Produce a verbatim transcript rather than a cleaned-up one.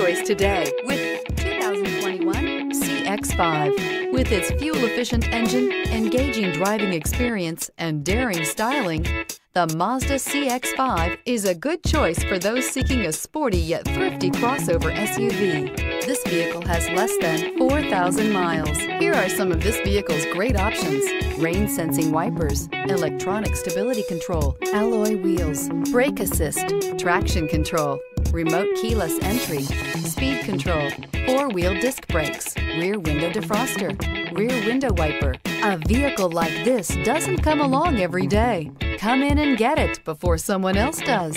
choice today with twenty twenty-one C X five. With its fuel-efficient engine, engaging driving experience, and daring styling, the Mazda C X five is a good choice for those seeking a sporty yet thrifty crossover S U V. This vehicle has less than four thousand miles. Here are some of this vehicle's great options: rain-sensing wipers, electronic stability control, alloy wheels, brake assist, traction control, remote keyless entry, speed control, four-wheel disc brakes, rear window defroster, rear window wiper. A vehicle like this doesn't come along every day. Come in and get it before someone else does.